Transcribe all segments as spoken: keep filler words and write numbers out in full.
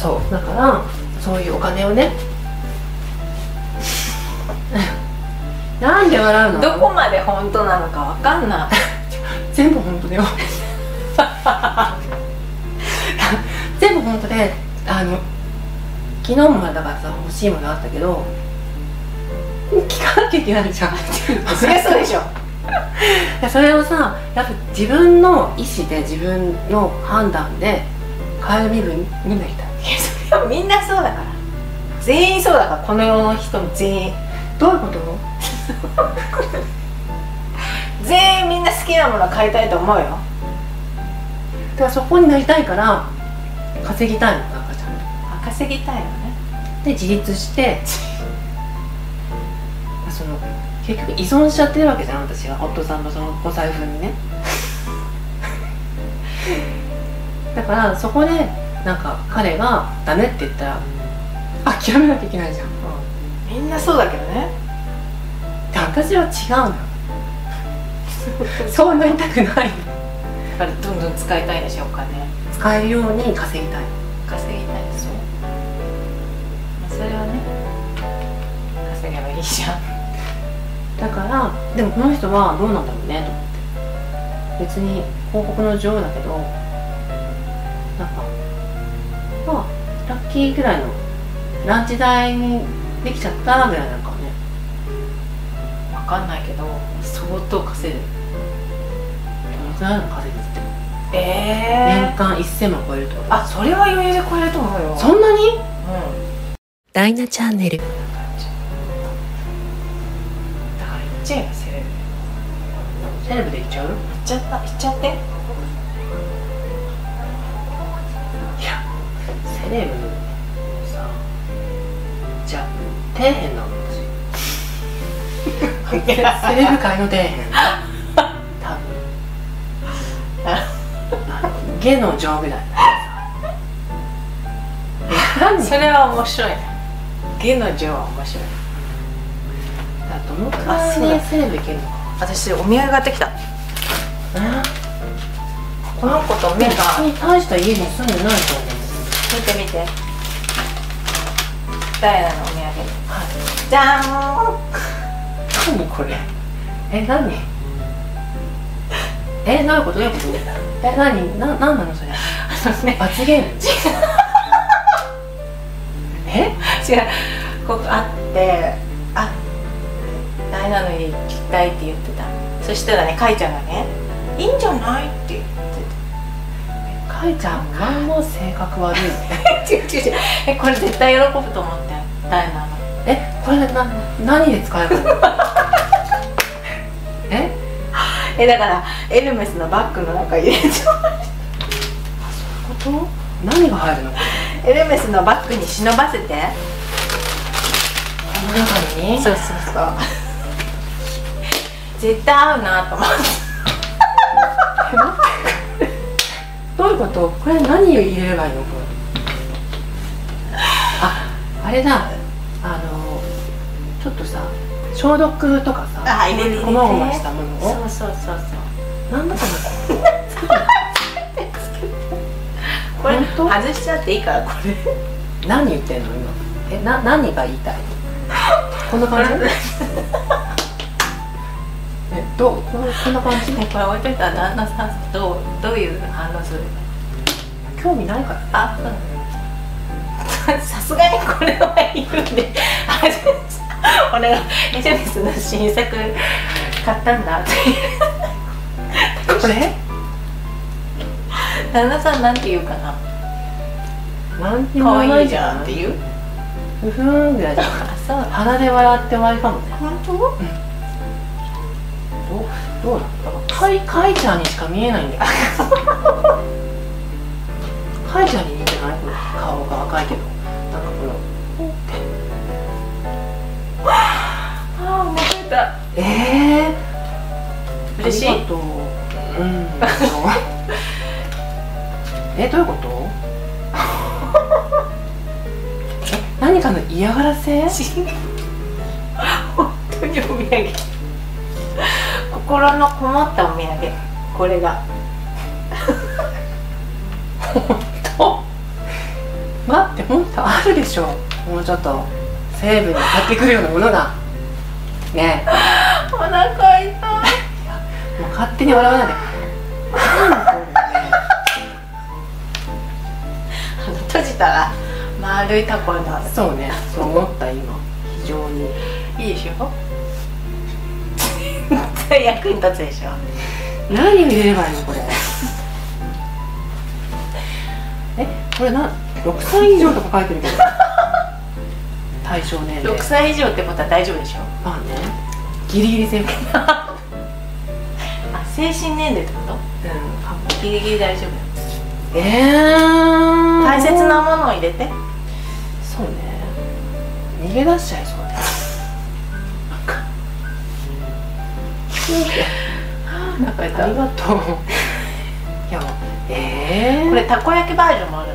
そうだからそういうお金をねなんで笑うの？どこまで本当なのかわかんない全部本当だよ全部本当で、あの昨日もだからさ欲しいものあったけど聞かなきゃいけないじゃんそりゃそうでしょそれをさやっぱ自分の意思で自分の判断で変える身分になりたい。いやそれはみんなそうだから全員そうだから、この世の人も全員。どういうこと全員みんな好きなもの買いたいと思うよ。だからそこになりたいから稼ぎたいの。なんかちゃんと稼ぎたいよね。で自立してその結局依存しちゃってるわけじゃん、私は夫さんのそのお財布にねだからそこでなんか彼がダメって言ったら諦めなきゃいけないじゃん、うん、みんなそうだけどね。で私は違うのよそうなりたくないだからどんどん使いたいでしょうかね。使えるように稼ぎたい稼ぎたい。そう、まあ、それはね稼げばいいじゃんだからでもこの人はどうなんだろうねと思って、別に広告の女王だけどなんかまあラッキーぐらいのランチ代にできちゃったぐらいなんかね、分かんないけど相当稼いでる。どのくらいの稼いでるってえー、年間いっせんまん超えるってこと。あ、それは余裕で超えると思うよ。そんなに？うん。ダイナチャンネルだから行っちゃえばセレブセレブで行っちゃう？行っちゃった、行っちゃって。いや、セレブさじゃあ底辺なの私セレブ界の底辺多分下の上ぐらいそれは面白いね。下の上は面白いだと思うから。私お土産買ってきた。この子と目が大した家に住んでないと思う。見て見てダイナのお土産、はい、じゃーん何これえ何え、どういうことどういうことえ、なに、な、なんなのそれ罰ゲームえ違う、ここあってあ、ダイナの家行きたいって言ってた。そしたらね、カイちゃんがねいいんじゃないって言ってた。カイちゃん、なんも性格悪い違う違う違うえ、これ絶対喜ぶと思ってダイナのえ、これな、何で使えるのええ、だからエルメスのバッグの中入れちゃうそういうこと？何が入るの？エルメスのバッグに忍ばせて。この中に？そうそうそう絶対合うなと思ってどういうこと？これ何を入れればいいの？これあ、あれだあのちょっとさ消毒とかさ、入れて、こまごましたものを。そうそうそうそう。なんだかな。これ外しちゃっていいからこれ。何言ってんの今。え、な何が言いたい。こんな感じ。え、どうこんな感じ。これ置いといたら旦那さんどうどういう反応する。興味ないから。あ、うん。さすがにこれはいるんで。俺がエルメスの新作買ったんだってこれ旦那さんなんて言うかな。なんて言わないじゃんって言うふふーんぐらいじゃん鼻で笑って終わりかもね。本当？うんどうなんだろう。カイちゃんにしか見えないんだよカイちゃんに似てない？顔が赤いけどなんかこのええ嬉しい。うん。えどういうこと？え何かの嫌がらせ？本当にお土産。心のこもったお土産これが。本当？待って本当あるでしょ、もうちょっと成分に買ってくるようなものがねえお腹痛いもう勝手に笑わないで閉じたら丸いタコになる。そうね、そう思った今非常にいいでしょ役に立つでしょ。何入れればいいのこれえ、これなろくさい以上とか書いてるけど対象年齢ろくさい以上ってことは大丈夫でしょ。まあね、ギリギリセーフあ、精神年齢ってこと、うん、ギリギリ大丈夫。ええー、大切なものを入れて。そうね、逃げ出しちゃいそうねなんかありがとういや、ええー、これたこ焼きバージョンもあるの。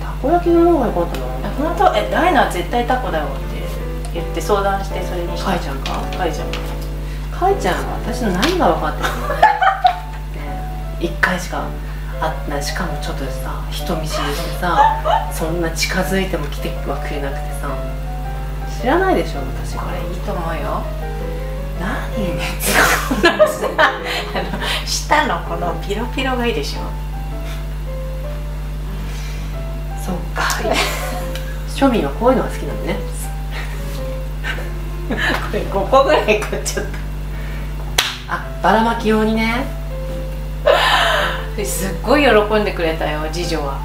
たこ焼きの方が良かったな。本当、え、ダイナは絶対タコだよって言って相談してそれにした。かいちゃんか。かいちゃんか。かいちゃんは私の何が分かってるのね。一回しかあった、しかもちょっとさ人見知りしてさそんな近づいても来てはくれなくてさ、知らないでしょ私。これいいと思うよ。何ね、このさ、あの下のこのピロピロがいいでしょ。そっか庶民はこういうのが好きなんだねこれごこぐらい買っちゃった。あ、ばらまき用にねすっごい喜んでくれたよ、次女は。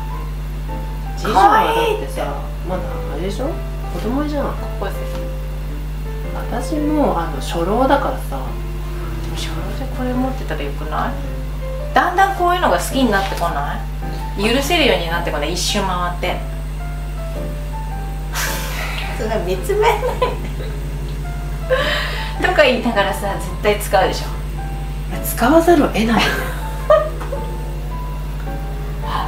次女はだってさ、まだあれでしょ、子供じゃん。ここです私もあの初老だからさ、初老でこれ持ってたらよくない？だんだんこういうのが好きになってこない？許せるようになってこない？一周回ってそんな見つめないとか言いながらさ、絶対使うでしょ。使わざるを得ない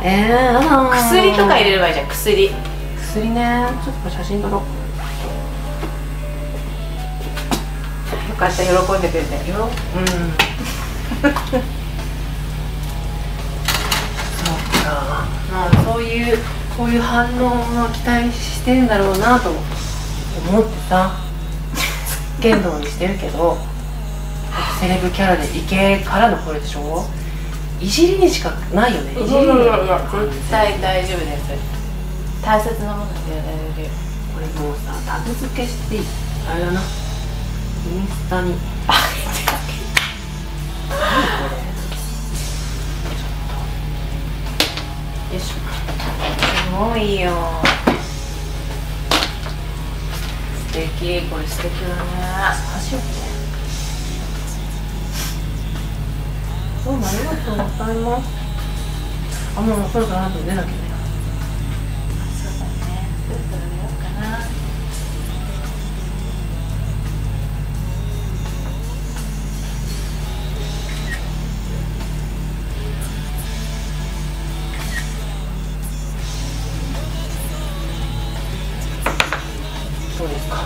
ええー、あのー、薬とか入れればいいじゃん。薬薬ね、ちょっと写真撮ろう。よかった、喜んでくれたよ。うんそうか、まあそういうこういう反応を期待してんだろうなと思ってさ言動にしてるけどセレブキャラでイケからのこれでしょ。いじりにしかないよね。いじりに絶対大丈夫です。大切なものって大丈夫です。これもうさタグ付けしていいあれだな、インスタにあげてあげて。何これちょっとよいしょ。すごいよ、素敵。これ素敵だね。箸をね、どうもありがとうございますあ、もうこれからあと出なきゃね。そうだね、そろそろ出ようかな。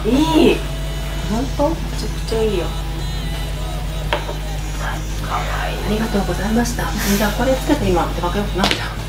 いい、本当めちゃくちゃいいよ。はい、かわいい。ありがとうございました。じゃあこれつけて今手箱よくなっちゃう。